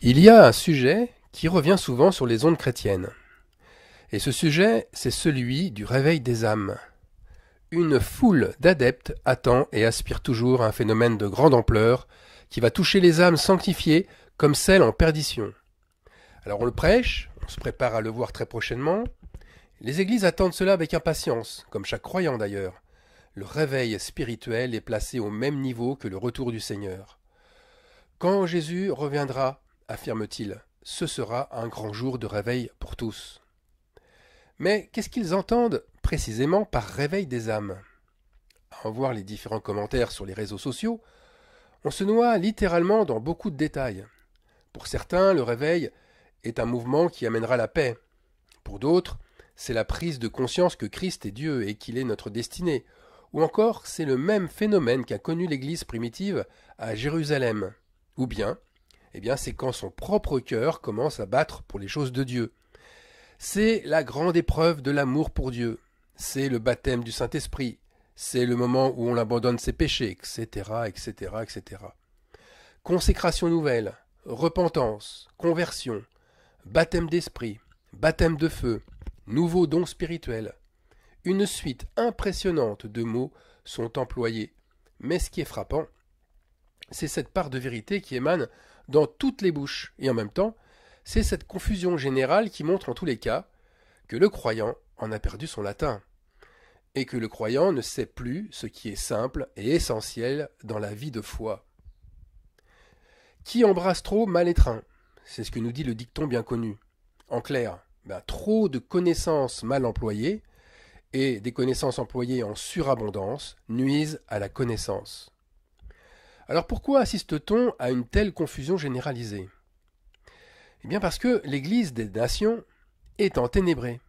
Il y a un sujet qui revient souvent sur les ondes chrétiennes. Et ce sujet, c'est celui du réveil des âmes. Une foule d'adeptes attend et aspire toujours à un phénomène de grande ampleur qui va toucher les âmes sanctifiées comme celles en perdition. Alors on le prêche, on se prépare à le voir très prochainement. Les églises attendent cela avec impatience, comme chaque croyant d'ailleurs. Le réveil spirituel est placé au même niveau que le retour du Seigneur. Quand Jésus reviendra, affirme-t-il, ce sera un grand jour de réveil pour tous. Mais qu'est-ce qu'ils entendent précisément par réveil des âmes? À en voir les différents commentaires sur les réseaux sociaux, on se noie littéralement dans beaucoup de détails. Pour certains, le réveil est un mouvement qui amènera la paix. Pour d'autres, c'est la prise de conscience que Christ est Dieu et qu'il est notre destinée. Ou encore, c'est le même phénomène qu'a connu l'Église primitive à Jérusalem. Ou bien, c'est quand son propre cœur commence à battre pour les choses de Dieu. C'est la grande épreuve de l'amour pour Dieu. C'est le baptême du Saint-Esprit. C'est le moment où on abandonne ses péchés, etc. Consécration nouvelle, repentance, conversion, baptême d'esprit, baptême de feu, nouveau don spirituel. Une suite impressionnante de mots sont employés. Mais ce qui est frappant, c'est cette part de vérité qui émane dans toutes les bouches, et en même temps, c'est cette confusion générale qui montre en tous les cas que le croyant en a perdu son latin, et que le croyant ne sait plus ce qui est simple et essentiel dans la vie de foi. Qui embrasse trop mal étreint, c'est ce que nous dit le dicton bien connu. En clair, trop de connaissances mal employées, et des connaissances employées en surabondance nuisent à la connaissance. Alors pourquoi assiste-t-on à une telle confusion généralisée? Eh bien parce que l'Église des nations est enténébrée.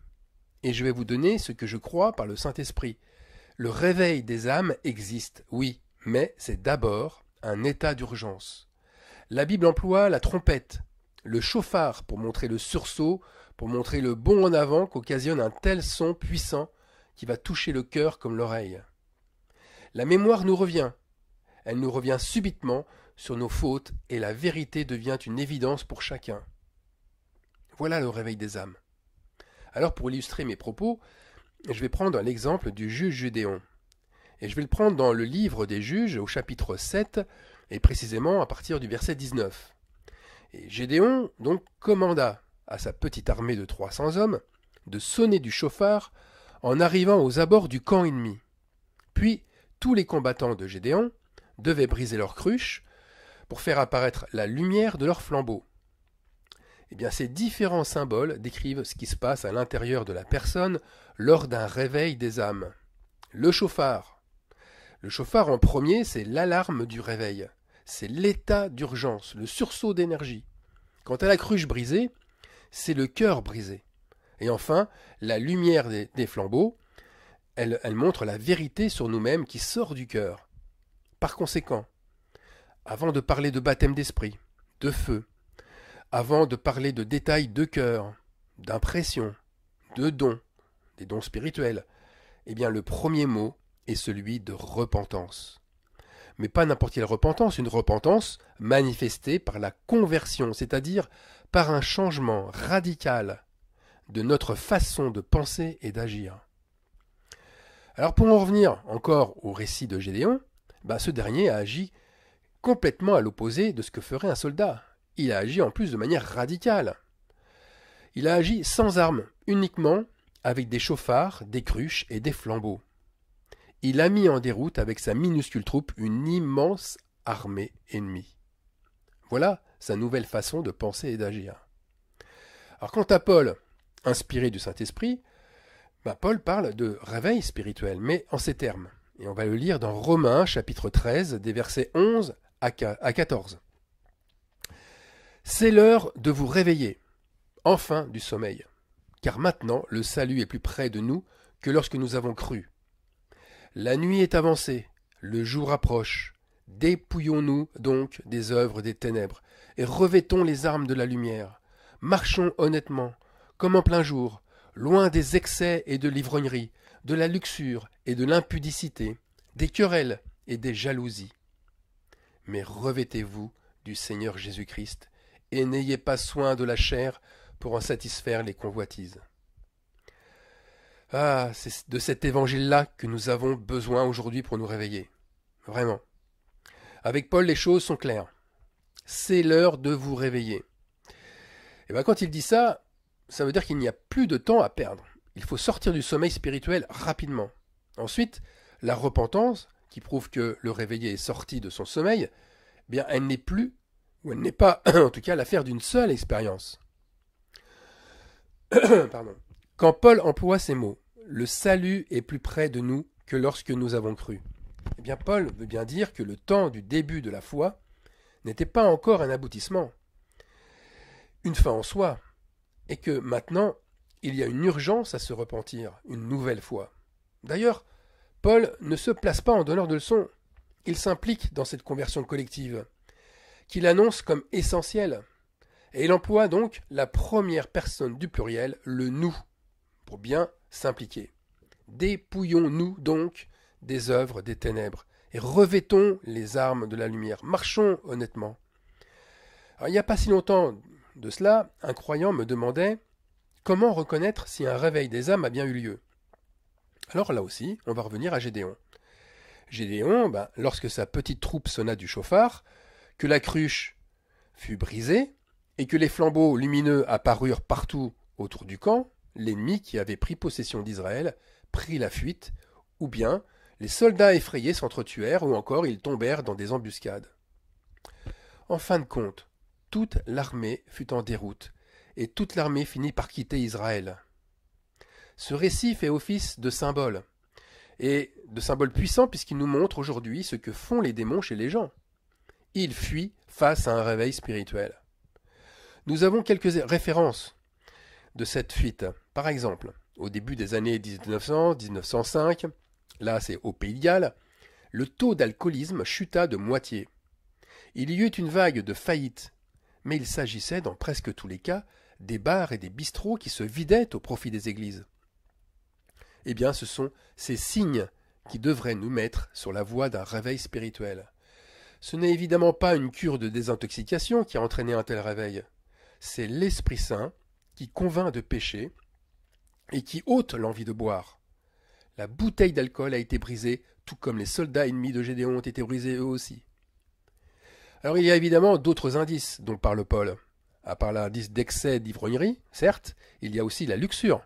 Et je vais vous donner ce que je crois par le Saint-Esprit. Le réveil des âmes existe, oui, mais c'est d'abord un état d'urgence. La Bible emploie la trompette, le shofar pour montrer le sursaut, pour montrer le bond en avant qu'occasionne un tel son puissant qui va toucher le cœur comme l'oreille. La mémoire nous revient. Elle nous revient subitement sur nos fautes et la vérité devient une évidence pour chacun. Voilà le réveil des âmes. Alors pour illustrer mes propos, je vais prendre l'exemple du juge Gédéon. Et je vais le prendre dans le livre des juges au chapitre 7 et précisément à partir du verset 19. Et Gédéon donc commanda à sa petite armée de 300 hommes de sonner du shofar en arrivant aux abords du camp ennemi. Puis tous les combattants de Gédéon devaient briser leurs cruches pour faire apparaître la lumière de leurs flambeaux. Eh bien, ces différents symboles décrivent ce qui se passe à l'intérieur de la personne lors d'un réveil des âmes. Le shofar. Le shofar en premier, c'est l'alarme du réveil. C'est l'état d'urgence, le sursaut d'énergie. Quant à la cruche brisée, c'est le cœur brisé. Et enfin, la lumière des flambeaux, elle montre la vérité sur nous-mêmes qui sort du cœur. Par conséquent, avant de parler de baptême d'esprit, de feu, avant de parler de détails de cœur, d'impression, de dons, des dons spirituels, eh bien le premier mot est celui de repentance. Mais pas n'importe quelle repentance, une repentance manifestée par la conversion, c'est-à-dire par un changement radical de notre façon de penser et d'agir. Alors pour en revenir encore au récit de Gédéon, ce dernier a agi complètement à l'opposé de ce que ferait un soldat. Il a agi en plus de manière radicale. Il a agi sans armes, uniquement avec des chauffards, des cruches et des flambeaux. Il a mis en déroute avec sa minuscule troupe une immense armée ennemie. Voilà sa nouvelle façon de penser et d'agir. Alors quant à Paul, inspiré du Saint-Esprit, Paul parle de réveil spirituel, mais en ces termes. Et on va le lire dans Romains, chapitre 13, des versets 11 à 14. « C'est l'heure de vous réveiller, enfin du sommeil, car maintenant le salut est plus près de nous que lorsque nous avons cru. La nuit est avancée, le jour approche. Dépouillons-nous donc des œuvres des ténèbres et revêtons les armes de la lumière. Marchons honnêtement, comme en plein jour, loin des excès et de l'ivrognerie, de la luxure et de l'impudicité, des querelles et des jalousies. Mais revêtez-vous du Seigneur Jésus-Christ et n'ayez pas soin de la chair pour en satisfaire les convoitises. Ah, c'est de cet évangile-là que nous avons besoin aujourd'hui pour nous réveiller. Vraiment. Avec Paul, les choses sont claires. C'est l'heure de vous réveiller. Et bien quand il dit ça, ça veut dire qu'il n'y a plus de temps à perdre. Il faut sortir du sommeil spirituel rapidement. Ensuite, la repentance, qui prouve que le réveillé est sorti de son sommeil, eh bien elle n'est plus, ou elle n'est pas, en tout cas, l'affaire d'une seule expérience. Pardon. Quand Paul emploie ces mots, le salut est plus près de nous que lorsque nous avons cru. Eh bien, Paul veut bien dire que le temps du début de la foi n'était pas encore un aboutissement, une fin en soi, et que maintenant, il y a une urgence à se repentir, une nouvelle fois. D'ailleurs, Paul ne se place pas en donneur de leçons. Il s'implique dans cette conversion collective, qu'il annonce comme essentielle. Et il emploie donc la première personne du pluriel, le « nous », pour bien s'impliquer. Dépouillons-nous donc des œuvres des ténèbres et revêtons les armes de la lumière. Marchons honnêtement. Alors, il n'y a pas si longtemps de cela, un croyant me demandait comment reconnaître si un réveil des âmes a bien eu lieu. Alors là aussi, on va revenir à Gédéon. Gédéon, lorsque sa petite troupe sonna du shofar, que la cruche fut brisée et que les flambeaux lumineux apparurent partout autour du camp, l'ennemi qui avait pris possession d'Israël prit la fuite, ou bien les soldats effrayés s'entretuèrent, ou encore ils tombèrent dans des embuscades. En fin de compte, toute l'armée fut en déroute, et toute l'armée finit par quitter Israël. Ce récit fait office de symbole, et de symbole puissant puisqu'il nous montre aujourd'hui ce que font les démons chez les gens. Ils fuient face à un réveil spirituel. Nous avons quelques références de cette fuite. Par exemple, au début des années 1900, 1905, là c'est au Pays de Galles, le taux d'alcoolisme chuta de moitié. Il y eut une vague de faillites, mais il s'agissait dans presque tous les cas des bars et des bistrots qui se vidaient au profit des églises. Eh bien, ce sont ces signes qui devraient nous mettre sur la voie d'un réveil spirituel. Ce n'est évidemment pas une cure de désintoxication qui a entraîné un tel réveil. C'est l'Esprit Saint qui convainc de péché et qui ôte l'envie de boire. La bouteille d'alcool a été brisée, tout comme les soldats ennemis de Gédéon ont été brisés eux aussi. Alors il y a évidemment d'autres indices dont parle Paul. À part l'indice d'excès d'ivrognerie, certes, il y a aussi la luxure,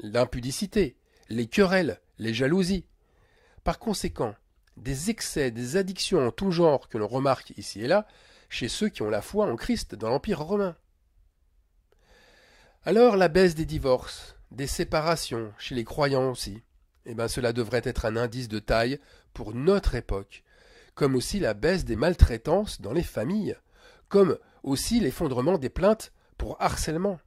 l'impudicité, les querelles, les jalousies. Par conséquent, des excès, des addictions en tout genre que l'on remarque ici et là, chez ceux qui ont la foi en Christ dans l'Empire romain. Alors la baisse des divorces, des séparations, chez les croyants aussi, eh bien cela devrait être un indice de taille pour notre époque, comme aussi la baisse des maltraitances dans les familles, comme aussi l'effondrement des plaintes pour harcèlement.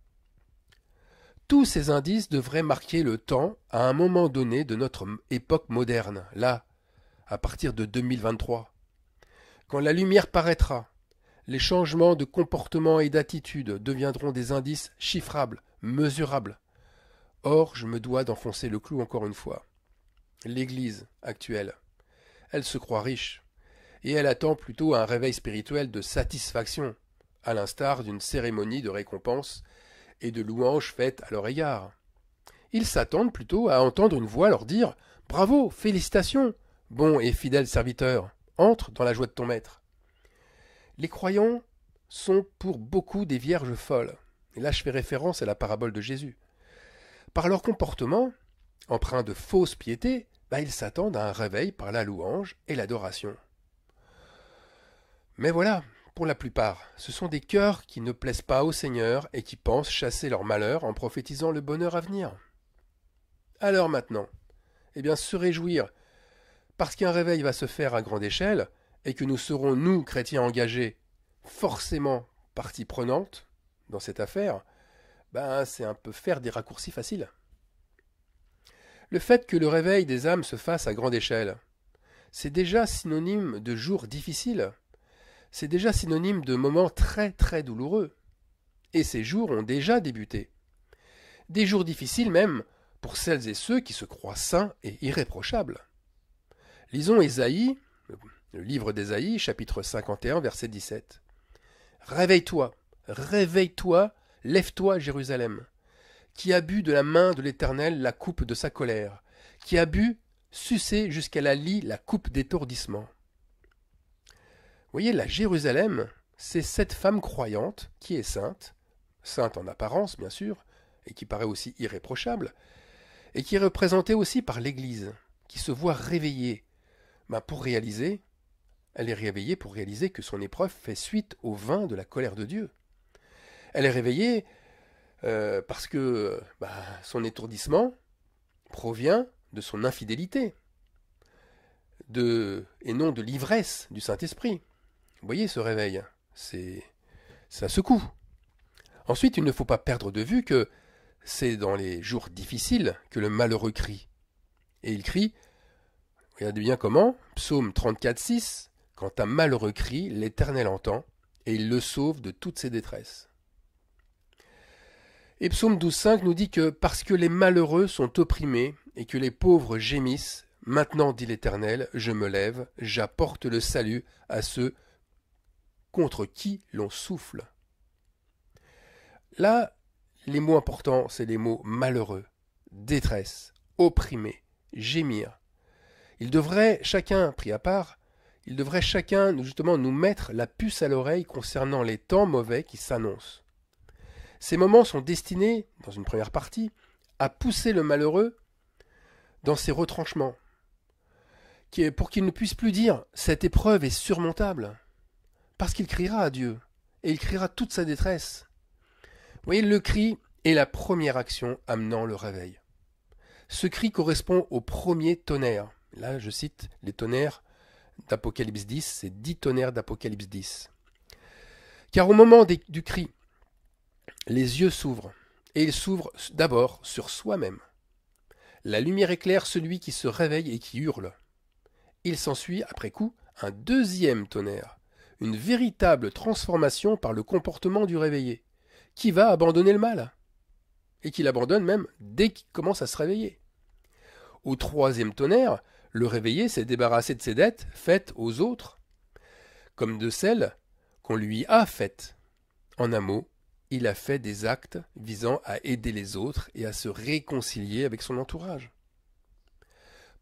Tous ces indices devraient marquer le temps à un moment donné de notre époque moderne, là, à partir de 2023. Quand la lumière paraîtra, les changements de comportement et d'attitude deviendront des indices chiffrables, mesurables. Or, je me dois d'enfoncer le clou encore une fois. L'Église actuelle, elle se croit riche, et elle attend plutôt un réveil spirituel de satisfaction, à l'instar d'une cérémonie de récompense et de louanges faites à leur égard. Ils s'attendent plutôt à entendre une voix leur dire « Bravo, félicitations, bon et fidèle serviteur, entre dans la joie de ton maître ». Les croyants sont pour beaucoup des vierges folles, et là je fais référence à la parabole de Jésus. Par leur comportement, empreint de fausse piété, ils s'attendent à un réveil par la louange et l'adoration. Mais voilà, pour la plupart, ce sont des cœurs qui ne plaisent pas au Seigneur et qui pensent chasser leur malheur en prophétisant le bonheur à venir. Alors maintenant, eh bien se réjouir, parce qu'un réveil va se faire à grande échelle et que nous serons, nous, chrétiens engagés, forcément partie prenante dans cette affaire, c'est un peu faire des raccourcis faciles. Le fait que le réveil des âmes se fasse à grande échelle, c'est déjà synonyme de jours difficiles. C'est déjà synonyme de moments très très douloureux. Et ces jours ont déjà débuté. Des jours difficiles même pour celles et ceux qui se croient saints et irréprochables. Lisons Ésaïe, le livre d'Ésaïe, chapitre 51, verset 17. « Réveille-toi, Réveille-toi, lève-toi, Jérusalem, qui a bu de la main de l'Éternel la coupe de sa colère, qui a bu, sucé jusqu'à la lie la coupe d'étourdissement. » Vous voyez, la Jérusalem, c'est cette femme croyante qui est sainte, sainte en apparence bien sûr, et qui paraît aussi irréprochable, et qui est représentée aussi par l'Église, qui se voit réveillée. Elle est réveillée pour réaliser que son épreuve fait suite au vin de la colère de Dieu. Elle est réveillée parce que son étourdissement provient de son infidélité, et non de l'ivresse du Saint-Esprit. Vous voyez ce réveil, c'est un secoue. Ensuite, il ne faut pas perdre de vue que c'est dans les jours difficiles que le malheureux crie. Et il crie, regardez bien comment, psaume 34,6, « Quand un malheureux crie, l'Éternel entend, et il le sauve de toutes ses détresses. » Et psaume 12,5 nous dit que « Parce que les malheureux sont opprimés et que les pauvres gémissent, maintenant, dit l'Éternel, je me lève, j'apporte le salut à ceux contre qui l'on souffle. » Là, les mots importants, c'est les mots malheureux, détresse, opprimé, gémir. Ils devraient chacun, pris à part, ils devraient chacun justement nous mettre la puce à l'oreille concernant les temps mauvais qui s'annoncent. Ces moments sont destinés, dans une première partie, à pousser le malheureux dans ses retranchements, pour qu'il ne puisse plus dire « cette épreuve est surmontable », parce qu'il criera à Dieu, et il criera toute sa détresse. Vous voyez, le cri est la première action amenant le réveil. Ce cri correspond au premier tonnerre. Là, je cite les tonnerres d'Apocalypse 10, c'est 10 tonnerres d'Apocalypse 10. Car au moment du cri, les yeux s'ouvrent, et ils s'ouvrent d'abord sur soi-même. La lumière éclaire celui qui se réveille et qui hurle. Il s'ensuit, après coup, un deuxième tonnerre, une véritable transformation par le comportement du réveillé, qui va abandonner le mal, et qui l'abandonne même dès qu'il commence à se réveiller. Au troisième tonnerre, le réveillé s'est débarrassé de ses dettes faites aux autres, comme de celles qu'on lui a faites. En un mot, il a fait des actes visant à aider les autres et à se réconcilier avec son entourage.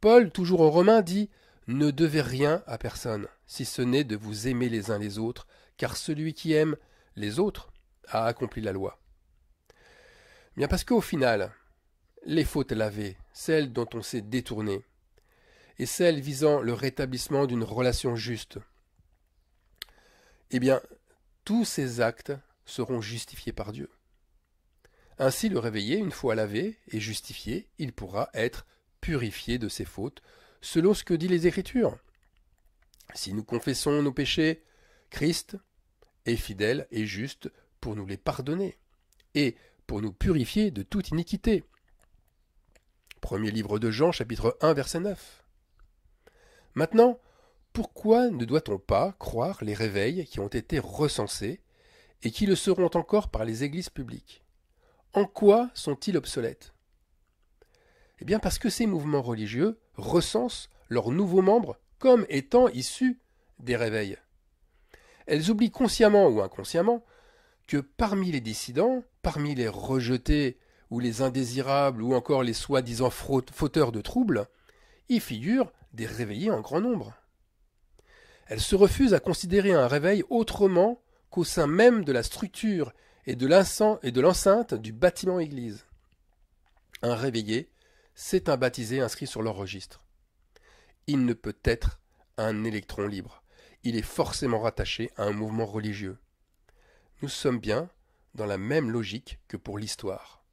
Paul, toujours aux Romains, dit « Ne devez rien à personne, si ce n'est de vous aimer les uns les autres, car celui qui aime les autres a accompli la loi. » Bien parce qu'au final, les fautes lavées, celles dont on s'est détourné, et celles visant le rétablissement d'une relation juste, eh bien, tous ces actes seront justifiés par Dieu. Ainsi, le réveillé, une fois lavé et justifié, il pourra être purifié de ses fautes, selon ce que dit les Écritures. Si nous confessons nos péchés, Christ est fidèle et juste pour nous les pardonner, et pour nous purifier de toute iniquité. Premier livre de Jean, chapitre 1, verset 9. Maintenant, pourquoi ne doit-on pas croire les réveils qui ont été recensés et qui le seront encore par les églises publiques? En quoi sont-ils obsolètes? Eh bien parce que ces mouvements religieux recensent leurs nouveaux membres comme étant issus des réveils. Elles oublient consciemment ou inconsciemment que parmi les dissidents, parmi les rejetés ou les indésirables ou encore les soi-disant fauteurs de troubles, y figurent des réveillés en grand nombre. Elles se refusent à considérer un réveil autrement qu'au sein même de la structure et de l'enceinte du bâtiment église. Un réveillé, c'est un baptisé inscrit sur leur registre. Il ne peut être un électron libre. Il est forcément rattaché à un mouvement religieux. Nous sommes bien dans la même logique que pour l'histoire.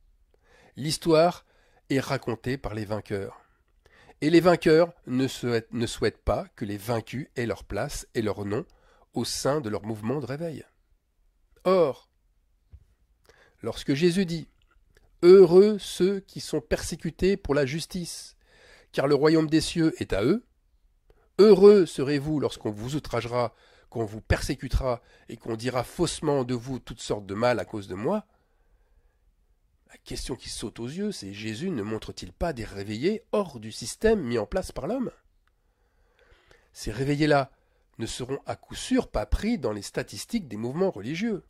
L'histoire est racontée par les vainqueurs. Et les vainqueurs ne souhaitent pas que les vaincus aient leur place et leur nom au sein de leur mouvement de réveil. Or, lorsque Jésus dit « Heureux ceux qui sont persécutés pour la justice, car le royaume des cieux est à eux. Heureux serez-vous lorsqu'on vous outragera, qu'on vous persécutera et qu'on dira faussement de vous toutes sortes de mal à cause de moi », la question qui saute aux yeux, c'est « Jésus ne montre-t-il pas des réveillés hors du système mis en place par l'homme ?» Ces réveillés-là ne seront à coup sûr pas pris dans les statistiques des mouvements religieux.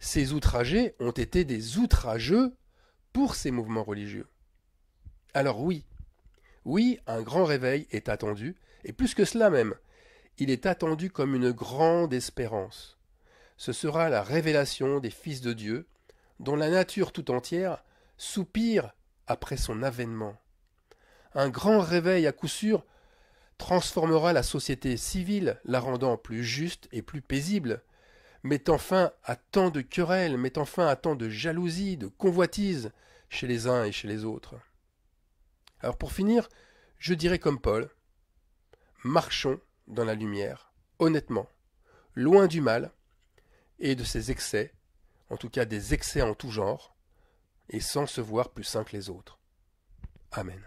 ces outragés ont été des outrageux pour ces mouvements religieux. Alors oui, un grand réveil est attendu, et plus que cela même, il est attendu comme une grande espérance. Ce sera la révélation des fils de Dieu, dont la nature tout entière soupire après son avènement. Un grand réveil à coup sûr transformera la société civile, la rendant plus juste et plus paisible, mettant fin à tant de querelles, mettant fin à tant de jalousie, de convoitise chez les uns et chez les autres. Alors pour finir, je dirais comme Paul, marchons dans la lumière, honnêtement, loin du mal et de ses excès, en tout cas des excès en tout genre, et sans se voir plus saints que les autres. Amen.